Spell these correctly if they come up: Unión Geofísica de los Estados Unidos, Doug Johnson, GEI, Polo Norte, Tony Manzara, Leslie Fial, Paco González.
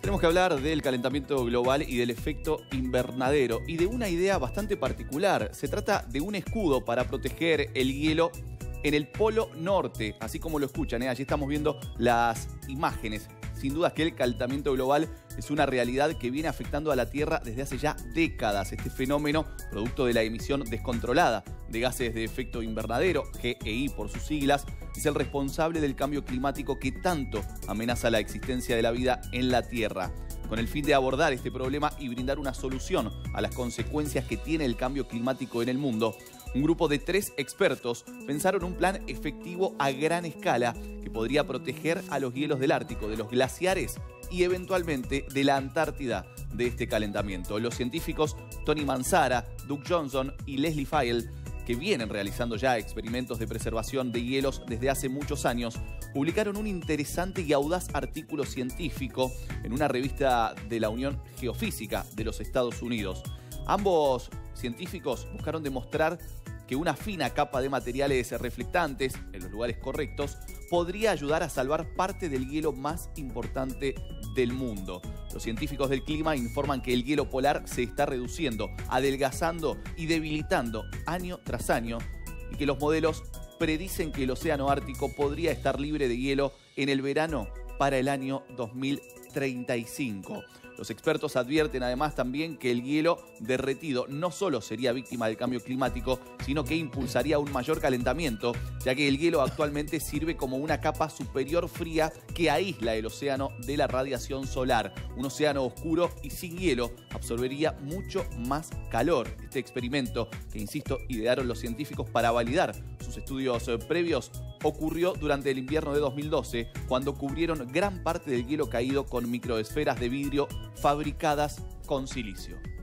Tenemos que hablar del calentamiento global y del efecto invernadero y de una idea bastante particular. Se trata de un escudo para proteger el hielo en el polo norte, así como lo escuchan, ¿eh? Allí estamos viendo las imágenes. Sin duda que el calentamiento global es una realidad que viene afectando a la Tierra desde hace ya décadas. Este fenómeno, producto de la emisión descontrolada de gases de efecto invernadero, GEI por sus siglas, es el responsable del cambio climático que tanto amenaza la existencia de la vida en la Tierra. Con el fin de abordar este problema y brindar una solución a las consecuencias que tiene el cambio climático en el mundo, un grupo de 3 expertos pensaron un plan efectivo a gran escala que podría proteger a los hielos del Ártico, de los glaciares y eventualmente de la Antártida de este calentamiento. Los científicos Tony Manzara, Doug Johnson y Leslie Fial, que vienen realizando ya experimentos de preservación de hielos desde hace muchos años, publicaron un interesante y audaz artículo científico en una revista de la Unión Geofísica de los Estados Unidos. Ambos científicos buscaron demostrar que una fina capa de materiales reflectantes en los lugares correctos podría ayudar a salvar parte del hielo más importante del mundo. Los científicos del clima informan que el hielo polar se está reduciendo, adelgazando y debilitando año tras año, y que los modelos predicen que el océano Ártico podría estar libre de hielo en el verano para el año 2035. Los expertos advierten además también que el hielo derretido no solo sería víctima del cambio climático, sino que impulsaría un mayor calentamiento, ya que el hielo actualmente sirve como una capa superior fría que aísla el océano de la radiación solar. Un océano oscuro y sin hielo absorbería mucho más calor. Este experimento, que insisto, idearon los científicos para validar sus estudios previos, ocurrió durante el invierno de 2012, cuando cubrieron gran parte del hielo caído con microesferas de vidrio fabricadas con silicio.